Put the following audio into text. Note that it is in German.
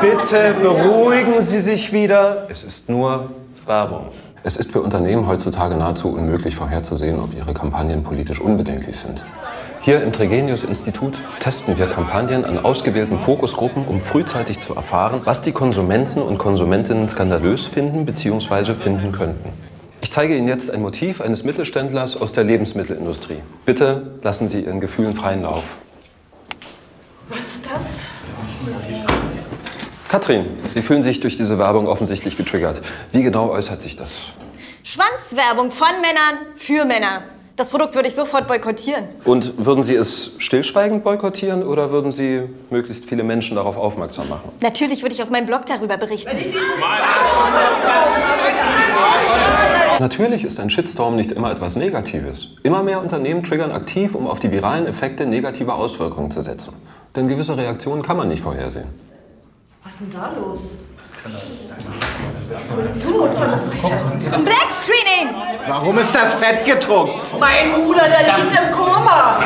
Bitte beruhigen Sie sich wieder. Es ist nur Werbung. Es ist für Unternehmen heutzutage nahezu unmöglich vorherzusehen, ob ihre Kampagnen politisch unbedenklich sind. Hier im Trigenius-Institut testen wir Kampagnen an ausgewählten Fokusgruppen, um frühzeitig zu erfahren, was die Konsumenten und Konsumentinnen skandalös finden bzw. finden könnten. Ich zeige Ihnen jetzt ein Motiv eines Mittelständlers aus der Lebensmittelindustrie. Bitte lassen Sie Ihren Gefühlen freien Lauf. Was ist das? Katrin, Sie fühlen sich durch diese Werbung offensichtlich getriggert. Wie genau äußert sich das? Schwanzwerbung von Männern für Männer. Das Produkt würde ich sofort boykottieren. Und würden Sie es stillschweigend boykottieren oder würden Sie möglichst viele Menschen darauf aufmerksam machen? Natürlich würde ich auf meinem Blog darüber berichten. Natürlich ist ein Shitstorm nicht immer etwas Negatives. Immer mehr Unternehmen triggern aktiv, um auf die viralen Effekte negative Auswirkungen zu setzen. Denn gewisse Reaktionen kann man nicht vorhersehen. Was ist denn da los? Black Screening! Warum ist das fett gedruckt? Mein Bruder, der liegt im Koma!